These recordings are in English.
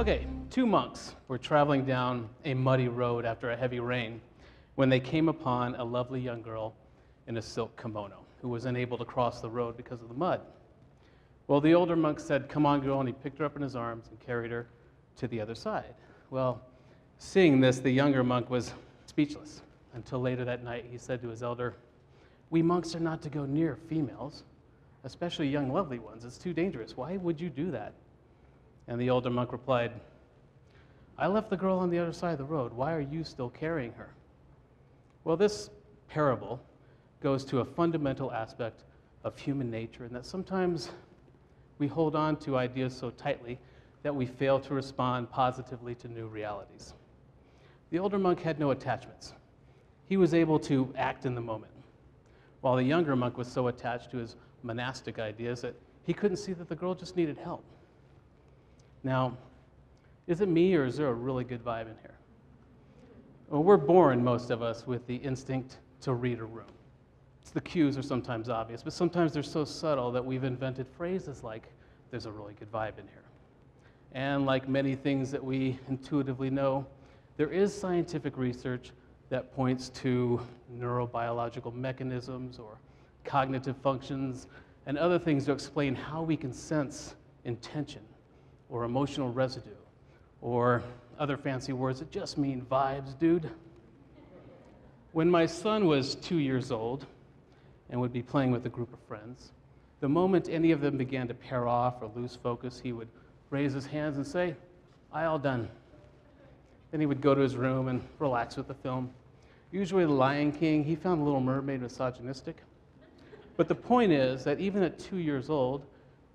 Okay, two monks were traveling down a muddy road after a heavy rain when they came upon a lovely young girl in a silk kimono who was unable to cross the road because of the mud. Well, the older monk said, "Come on, girl," and he picked her up in his arms and carried her to the other side. Well, seeing this, the younger monk was speechless until later that night. He said to his elder, "We monks are not to go near females, especially young lovely ones. It's too dangerous. Why would you do that?" And the older monk replied, "I left the girl on the other side of the road. Why are you still carrying her?" Well, this parable goes to a fundamental aspect of human nature, and that sometimes we hold on to ideas so tightly that we fail to respond positively to new realities. The older monk had no attachments. He was able to act in the moment, while the younger monk was so attached to his monastic ideas that he couldn't see that the girl just needed help. Now, is it me, or is there a really good vibe in here? Well, we're born, most of us, with the instinct to read a room. The cues are sometimes obvious, but sometimes they're so subtle that we've invented phrases like, "There's a really good vibe in here." And like many things that we intuitively know, there is scientific research that points to neurobiological mechanisms or cognitive functions and other things to explain how we can sense intention or emotional residue or other fancy words that just mean vibes, dude. When my son was 2 years old and would be playing with a group of friends, the moment any of them began to pair off or lose focus, he would raise his hands and say, "I all done." Then he would go to his room and relax with the film. Usually The Lion King. He found Little Mermaid misogynistic. But the point is that even at 2 years old,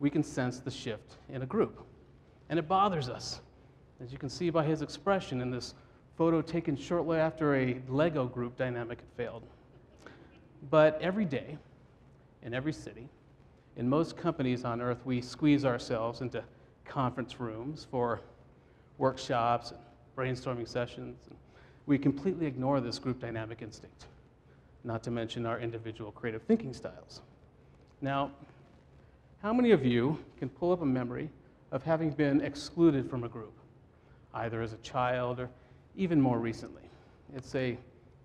we can sense the shift in a group. And it bothers us, as you can see by his expression in this photo taken shortly after a Lego group dynamic had failed. But every day, in every city, in most companies on Earth, we squeeze ourselves into conference rooms for workshops and brainstorming sessions. And we completely ignore this group dynamic instinct, not to mention our individual creative thinking styles. Now, how many of you can pull up a memory of having been excluded from a group, either as a child or even more recently? It's a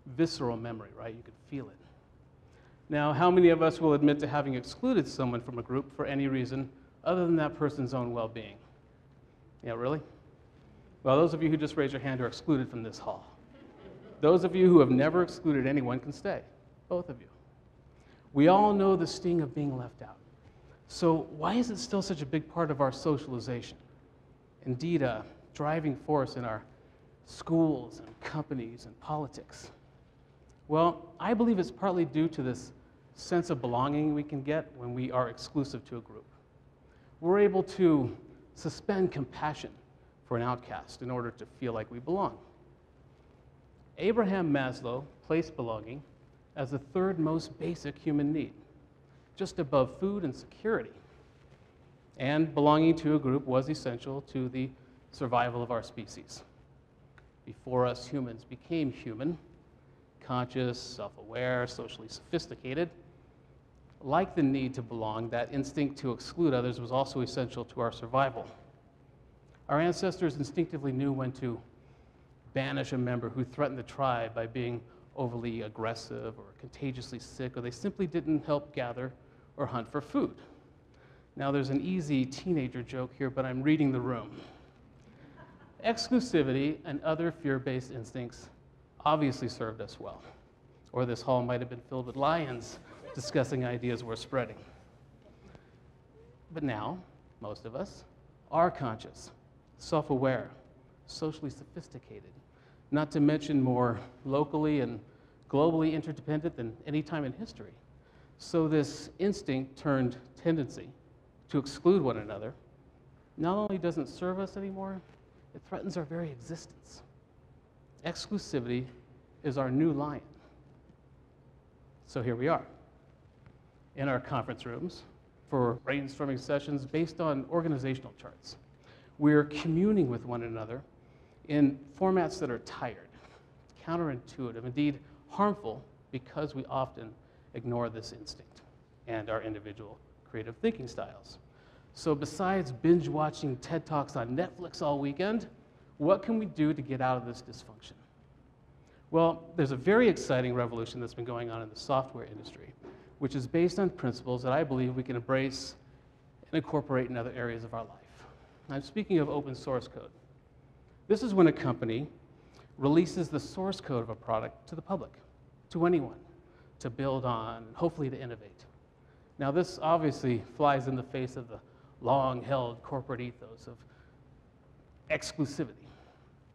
visceral memory, right? You could feel it. Now, how many of us will admit to having excluded someone from a group for any reason other than that person's own well-being? Yeah, really? Well, those of you who just raised your hand are excluded from this hall. Those of you who have never excluded anyone can stay, both of you. We all know the sting of being left out. So why is it still such a big part of our socialization? Indeed, a driving force in our schools and companies and politics. Well, I believe it's partly due to this sense of belonging we can get when we are exclusive to a group. We're able to suspend compassion for an outcast in order to feel like we belong. Abraham Maslow placed belonging as the third most basic human need, just above food and security. And belonging to a group was essential to the survival of our species. Before us humans became human, conscious, self-aware, socially sophisticated. Like the need to belong, that instinct to exclude others was also essential to our survival. Our ancestors instinctively knew when to banish a member who threatened the tribe by being overly aggressive or contagiously sick, or they simply didn't help gather or hunt for food. Now, there's an easy teenager joke here, but I'm reading the room. Exclusivity and other fear-based instincts obviously served us well, or this hall might have been filled with lions discussing ideas worth spreading. But now, most of us are conscious, self-aware, socially sophisticated, not to mention more locally and globally interdependent than any time in history. So this instinct turned tendency to exclude one another not only doesn't serve us anymore, it threatens our very existence. Exclusivity is our new lion. So here we are, in our conference rooms for brainstorming sessions based on organizational charts. We're communing with one another in formats that are tired, counterintuitive, indeed harmful, because we often ignore this instinct and our individual creative thinking styles. So besides binge watching TED Talks on Netflix all weekend, what can we do to get out of this dysfunction? Well, there's a very exciting revolution that's been going on in the software industry, which is based on principles that I believe we can embrace and incorporate in other areas of our life. I'm speaking of open source code. This is when a company releases the source code of a product to the public, to anyone, to build on, and hopefully to innovate. Now, this obviously flies in the face of the long-held corporate ethos of exclusivity.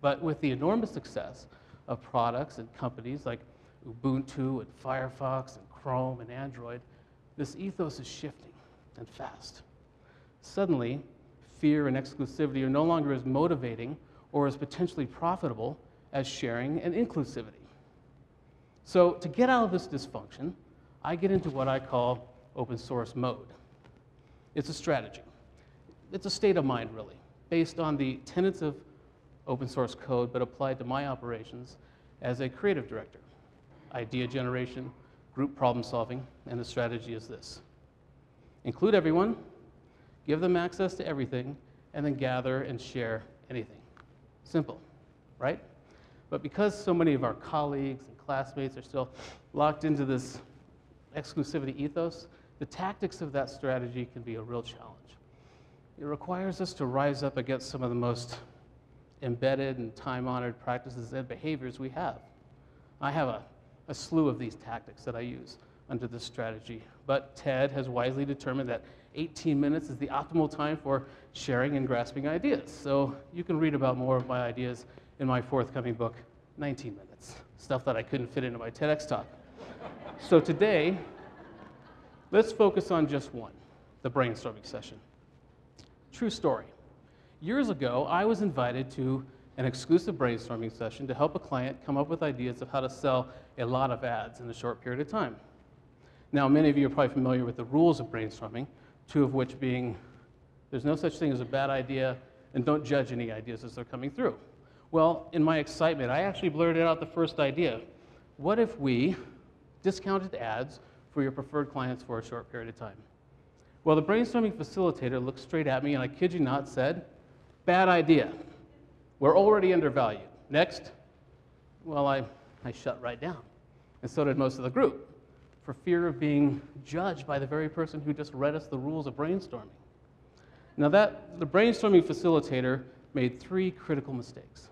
But with the enormous success of products and companies like Ubuntu and Firefox and Chrome and Android, this ethos is shifting, and fast. Suddenly, fear and exclusivity are no longer as motivating or as potentially profitable as sharing and inclusivity. So to get out of this dysfunction, I get into what I call open source mode. It's a strategy. It's a state of mind, really, based on the tenets of open source code, but applied to my operations as a creative director. Idea generation, group problem solving, and the strategy is this. Include everyone, give them access to everything, and then gather and share anything. Simple, right? But because so many of our colleagues and classmates are still locked into this exclusivity ethos, the tactics of that strategy can be a real challenge. It requires us to rise up against some of the most embedded and time-honored practices and behaviors we have. I have a slew of these tactics that I use under this strategy, but TED has wisely determined that 18 minutes is the optimal time for sharing and grasping ideas. So you can read about more of my ideas in my forthcoming book, 19 Minutes, stuff that I couldn't fit into my TEDx talk. So today, let's focus on just one, the brainstorming session. True story. Years ago, I was invited to an exclusive brainstorming session to help a client come up with ideas of how to sell a lot of ads in a short period of time. Now, many of you are probably familiar with the rules of brainstorming, two of which being there's no such thing as a bad idea, and don't judge any ideas as they're coming through. Well, in my excitement, I actually blurted out the first idea. What if we discounted ads for your preferred clients for a short period of time? Well, the brainstorming facilitator looked straight at me, and I kid you not, said, "Bad idea. We're already undervalued. Next." Well, I shut right down, and so did most of the group, for fear of being judged by the very person who just read us the rules of brainstorming. Now, the brainstorming facilitator made three critical mistakes.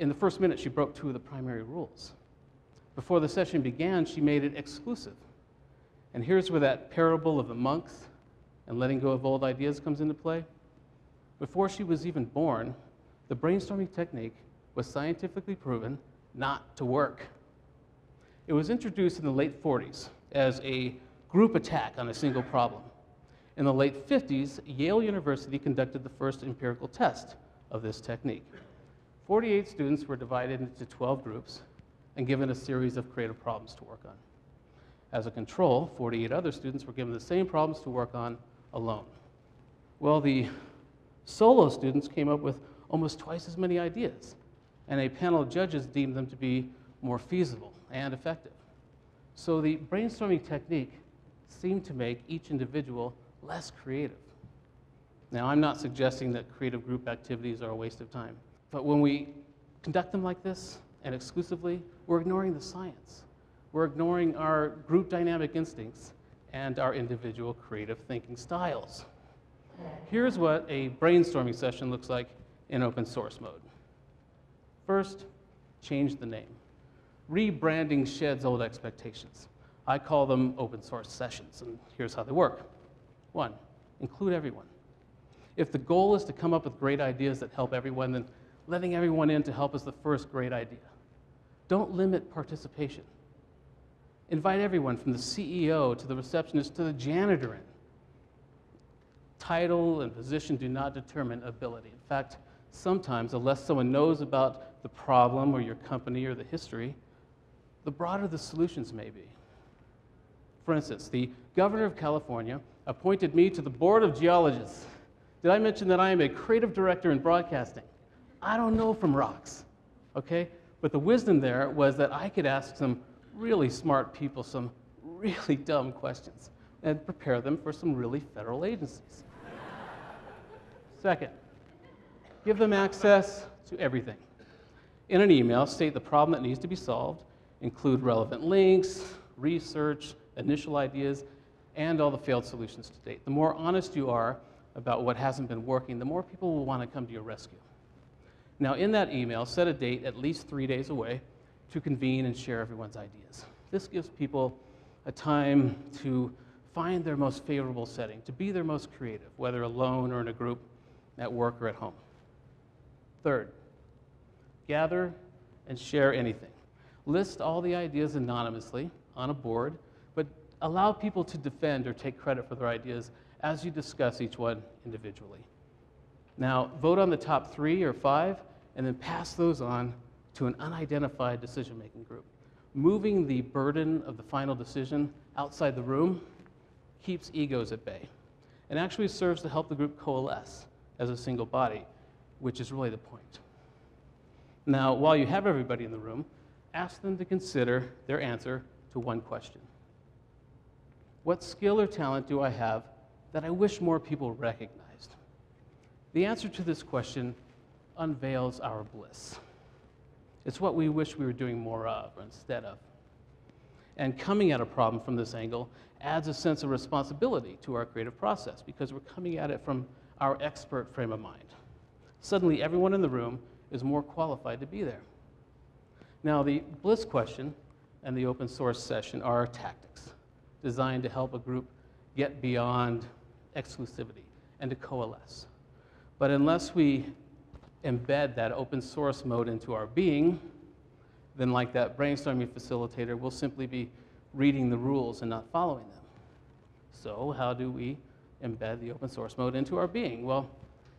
In the first minute, she broke two of the primary rules. Before the session began, she made it exclusive. And here's where that parable of the monks and letting go of old ideas comes into play. Before she was even born, the brainstorming technique was scientifically proven not to work. It was introduced in the late 40s as a group attack on a single problem. In the late 50s, Yale University conducted the first empirical test of this technique. 48 students were divided into 12 groups and given a series of creative problems to work on. As a control, 48 other students were given the same problems to work on alone. Well, the solo students came up with almost twice as many ideas, and a panel of judges deemed them to be more feasible and effective. So the brainstorming technique seemed to make each individual less creative. Now, I'm not suggesting that creative group activities are a waste of time, but when we conduct them like this and exclusively, we're ignoring the science. We're ignoring our group dynamic instincts and our individual creative thinking styles. Here's what a brainstorming session looks like in open source mode. First, change the name. Rebranding sheds old expectations. I call them open source sessions, and here's how they work. One, include everyone. If the goal is to come up with great ideas that help everyone, then letting everyone in to help is the first great idea. Don't limit participation. Invite everyone from the CEO to the receptionist to the janitor in. Title and position do not determine ability. In fact, sometimes, unless someone knows about the problem or your company or the history, the broader the solutions may be. For instance, the governor of California appointed me to the Board of Geologists. Did I mention that I am a creative director in broadcasting? I don't know from rocks, okay? But the wisdom there was that I could ask some really smart people some really dumb questions and prepare them for some really federal agencies. Second, give them access to everything. In an email, state the problem that needs to be solved, include relevant links, research, initial ideas, and all the failed solutions to date. The more honest you are about what hasn't been working, the more people will want to come to your rescue. Now, in that email, set a date at least 3 days away to convene and share everyone's ideas. This gives people a time to find their most favorable setting, to be their most creative, whether alone or in a group, at work or at home. Third, gather and share anything. List all the ideas anonymously on a board, but allow people to defend or take credit for their ideas as you discuss each one individually. Now, vote on the top 3 or 5, and then pass those on to an unidentified decision-making group. Moving the burden of the final decision outside the room keeps egos at bay, and actually serves to help the group coalesce as a single body, which is really the point. Now, while you have everybody in the room, ask them to consider their answer to one question. What skill or talent do I have that I wish more people recognized? The answer to this question unveils our bliss. It's what we wish we were doing more of or instead of. And coming at a problem from this angle adds a sense of responsibility to our creative process because we're coming at it from our expert frame of mind. Suddenly, everyone in the room is more qualified to be there. Now, the bliss question and the open source session are tactics designed to help a group get beyond exclusivity and to coalesce. But unless we embed that open source mode into our being, then like that brainstorming facilitator, we'll simply be reading the rules and not following them. So how do we embed the open source mode into our being? Well,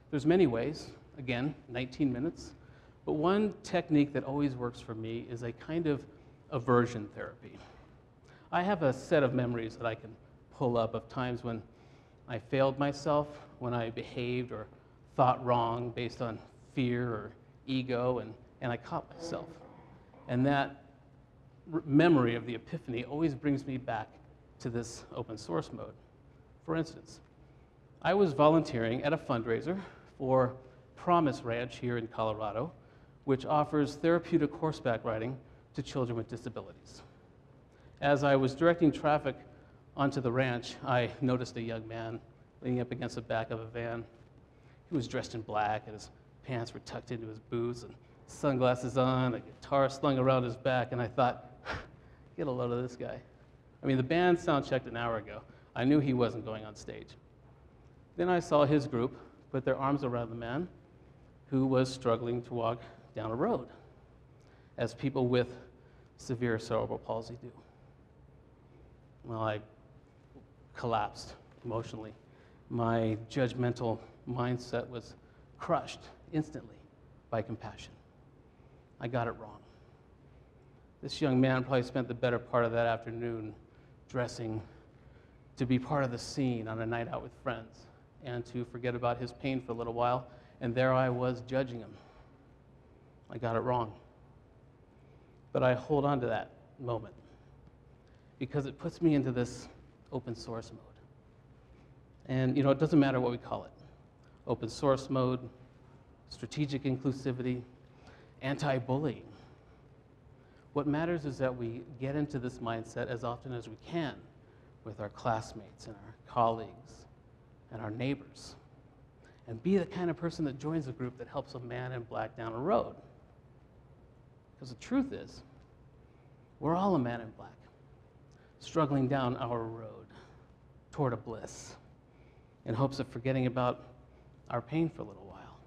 there's many ways. Again, 19 minutes. But one technique that always works for me is a kind of aversion therapy. I have a set of memories that I can pull up of times when I failed myself, when I behaved or thought wrong based on fear or ego, and I caught myself. And that memory of the epiphany always brings me back to this open source mode. For instance, I was volunteering at a fundraiser for Promise Ranch here in Colorado, which offers therapeutic horseback riding to children with disabilities. As I was directing traffic onto the ranch, I noticed a young man leaning up against the back of a van. He was dressed in black, and his pants were tucked into his boots, and sunglasses on, a guitar slung around his back, and I thought, get a load of this guy. I mean, the band sound checked an hour ago. I knew he wasn't going on stage. Then I saw his group put their arms around the man who was struggling to walk down a road, as people with severe cerebral palsy do. Well, I collapsed emotionally. My judgmental mindset was crushed instantly by compassion. I got it wrong. This young man probably spent the better part of that afternoon dressing to be part of the scene on a night out with friends and to forget about his pain for a little while, and there I was judging him. I got it wrong. But I hold on to that moment because it puts me into this open source mode. And you know, it doesn't matter what we call it. Open source mode, strategic inclusivity, anti-bullying. What matters is that we get into this mindset as often as we can with our classmates and our colleagues and our neighbors, and be the kind of person that joins a group that helps a man in black down a road. Because the truth is, we're all a man in black, struggling down our road toward a bliss in hopes of forgetting about our pain for a little while,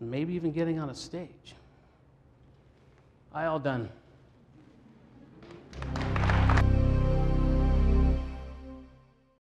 and maybe even getting on a stage. I all done.